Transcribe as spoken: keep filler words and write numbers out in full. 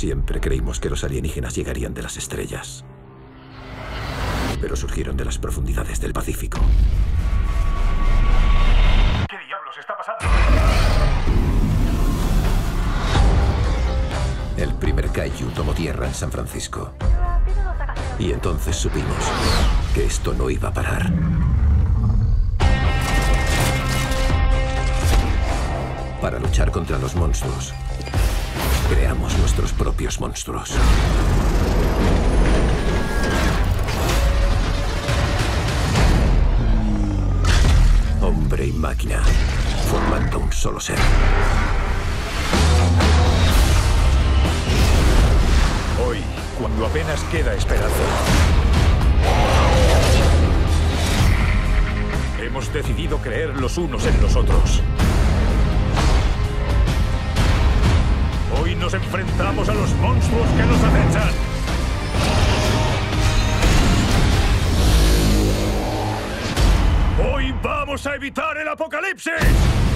Siempre creímos que los alienígenas llegarían de las estrellas, pero surgieron de las profundidades del Pacífico. ¿Qué diablos está pasando? El primer Kaiju tomó tierra en San Francisco. Y entonces supimos que esto no iba a parar. Para luchar contra los monstruos, creamos nuestros propios monstruos. Hombre y máquina, formando un solo ser. Hoy, cuando apenas queda esperanza, hemos decidido creer los unos en los otros. Hoy nos enfrentamos a los monstruos que nos acechan. Hoy vamos a evitar el apocalipsis.